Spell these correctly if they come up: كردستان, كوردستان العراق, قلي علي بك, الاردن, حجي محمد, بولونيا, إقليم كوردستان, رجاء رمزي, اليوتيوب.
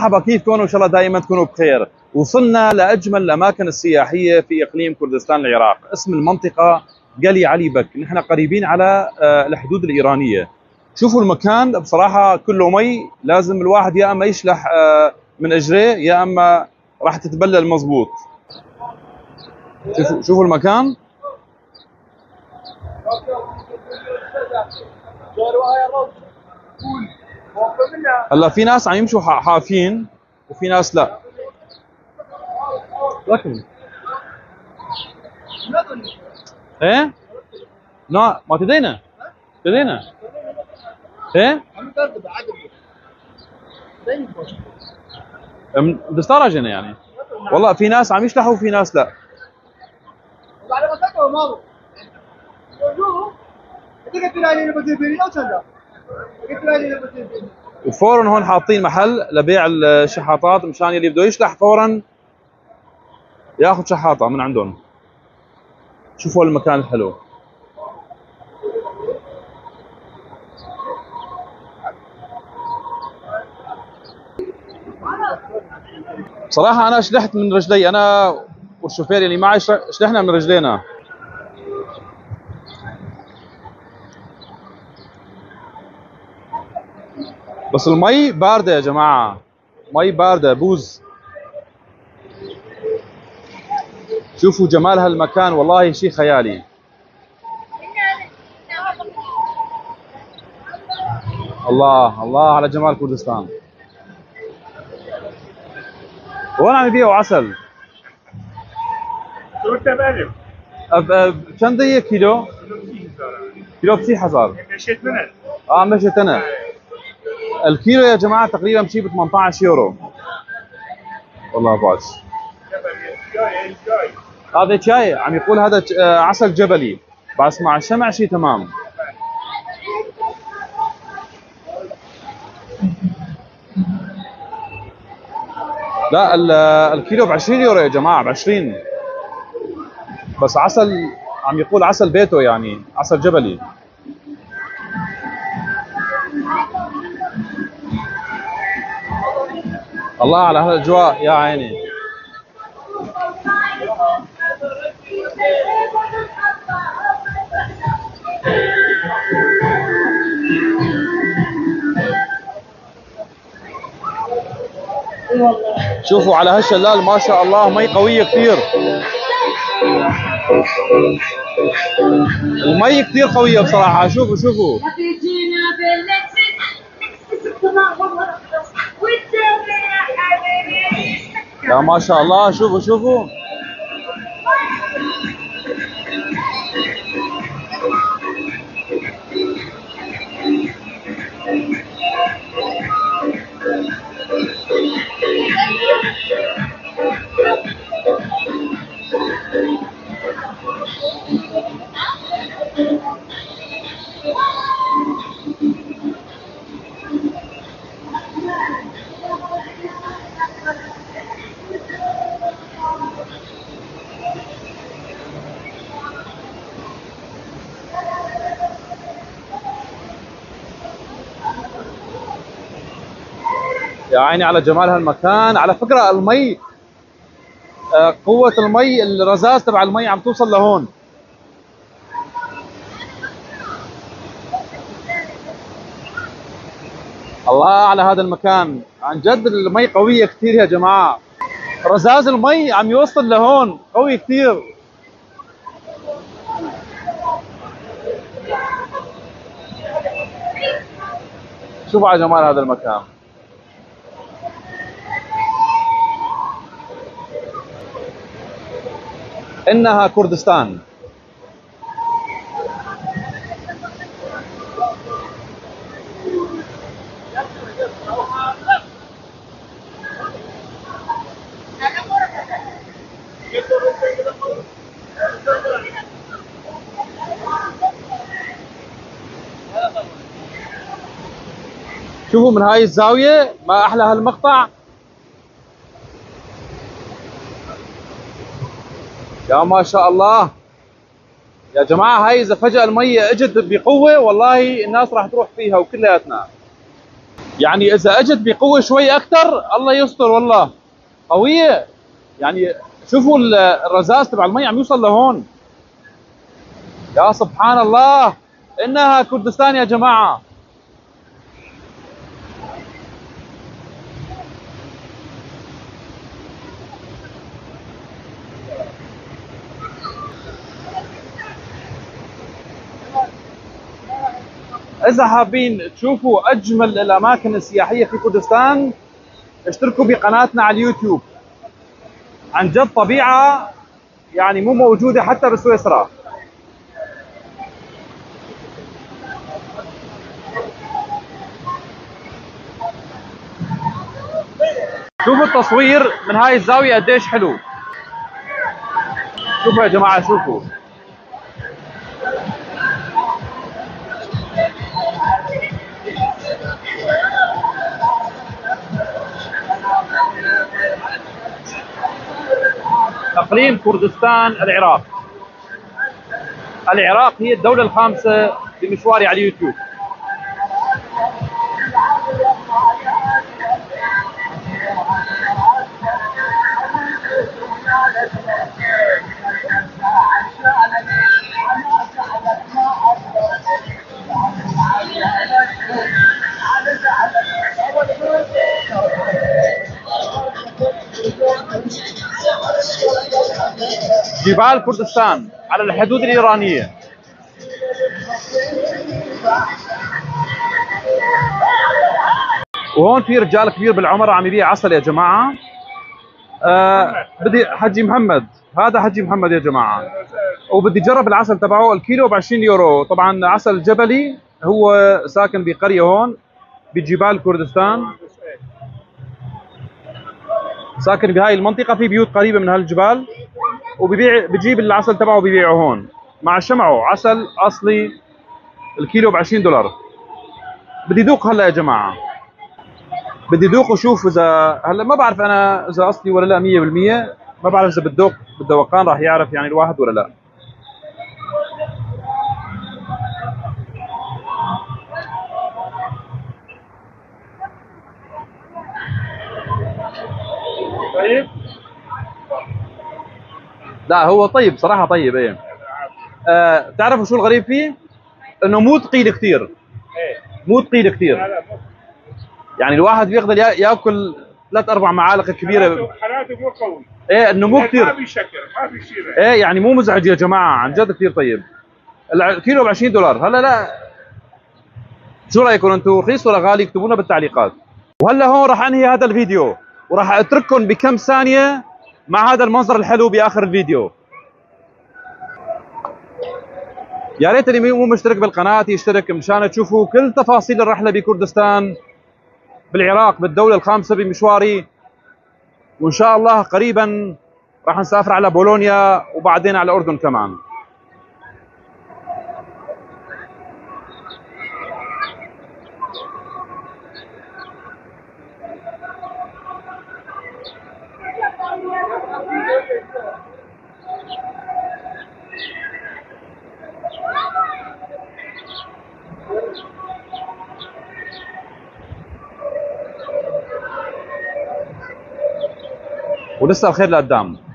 مرحبا، كيفكم؟ وان شاء الله دائما تكونوا بخير. وصلنا لاجمل الاماكن السياحيه في اقليم كردستان العراق، اسم المنطقه قلي علي بك، نحن قريبين على الحدود الايرانيه. شوفوا المكان بصراحه كله مي، لازم الواحد يا اما يشلح من اجريه يا اما راح تتبلل مضبوط. شوفوا المكان، هلا في ناس عم يمشوا حافين وفي ناس لا، لكن ايه لا ما تدينا ايه دسترجنا يعني. والله في ناس عم يشلحوا وفي ناس لا. وفورا هون حاطين محل لبيع الشحاطات مشان اللي بده يشلح فورا ياخذ شحاطه من عندهم. شوفوا المكان الحلو. صراحه انا شلحت من رجلي، انا والشوفير اللي معي شلحنا من رجلينا. بس المي باردة يا جماعة، مي باردة بوز. شوفوا جمال هالمكان، والله شيء خيالي. الله الله على جمال كردستان. وين عم يبيعوا عسل؟ كم ضيق كيلو؟ كيلو بسيح حزار. مشيت انا. مشيت انا. الكيلو يا جماعه تقريبا بشي ب 18 يورو. والله باش هذا شاي عم يقول هذا عسل جبلي، بس مع الشمع شيء تمام. لا الكيلو ب 20 يورو يا جماعه، ب 20 بس. عسل عم يقول عسل بيتو يعني عسل جبلي. الله على هالاجواء يا عيني. شوفوا على هالشلال ما شاء الله، مي قوية كثير، المي كثير قوية بصراحة. شوفوا شوفوا يا ما شاء الله. شوفوا شوفوا يا عيني على جمال هالمكان. على فكرة المي قوة المي، الرذاذ تبع المي عم توصل لهون. الله على هذا المكان، عن جد المي قوية كثير يا جماعة، رذاذ المي عم يوصل لهون قوي كثير. شوفوا على جمال هذا المكان. إنها كردستان. شوفوا من هاي الزاوية ما أحلى هالمقطع يا ما شاء الله يا جماعة. هاي إذا فجأة المية إجت بقوة والله الناس راح تروح فيها وكلياتنا. يعني اذا اجت بقوه شوي اكثر الله يستر والله قويه. يعني شوفوا الرذاذ تبع المي عم يوصل لهون، يا سبحان الله، انها كردستان يا جماعه. إذا حابين تشوفوا أجمل الأماكن السياحية في كردستان اشتركوا بقناتنا على اليوتيوب. عن جد طبيعة يعني مو موجودة حتى بسويسرا. شوفوا التصوير من هاي الزاوية قديش حلو. شوفوا يا جماعة، شوفوا تقريب كردستان العراق. العراق هي الدولة الخامسة بمشواري على اليوتيوب. جبال كردستان على الحدود الإيرانية. وهون في رجال كبير بالعمر عم يبيع عسل يا جماعة. بدي حجي محمد، هذا حجي محمد يا جماعة، وبدي جرب العسل تبعه. الكيلو ب 20 يورو، طبعا عسل جبلي. هو ساكن بقرية هون بجبال كردستان، ساكن بهاي المنطقة، في بيوت قريبة من هالجبال، وبيبيع، بجيب العسل تبعه وبيبيعه هون مع شمعه. عسل اصلي الكيلو ب 20 دولار. بدي ذوق هلا يا جماعه، بدي ذوق وشوف اذا هلا ما بعرف انا اذا اصلي ولا لا 100%، ما بعرف اذا بالذوق بالذوقان راح يعرف يعني الواحد ولا لا. طيب لا هو طيب صراحة، طيب ايه. تعرفوا شو الغريب فيه؟ انه مو ثقيل كثير، مو ثقيل كثير، يعني الواحد بيقدر ياكل 3-4 معالق كبيرة. حالاته مو قوي، ايه انه مو كثير، ما في شكر، ما في شيء، ايه يعني مو مزعج يا جماعة، عن جد كثير طيب. الكيلو ب 20 دولار هلا. لا شو رايكم انتم، رخيص ولا غالي؟ اكتبوا لنا بالتعليقات. وهلا هون راح انهي هذا الفيديو، وراح اترككم بكم ثانية مع هذا المنظر الحلو باخر الفيديو. يا ريت اللي مو مشترك بالقناة يشترك مشان تشوفوا كل تفاصيل الرحلة بكردستان بالعراق، بالدولة الخامسة بمشواري. وان شاء الله قريبا راح نسافر على بولونيا وبعدين على الاردن كمان. ولسه الخير لقدام.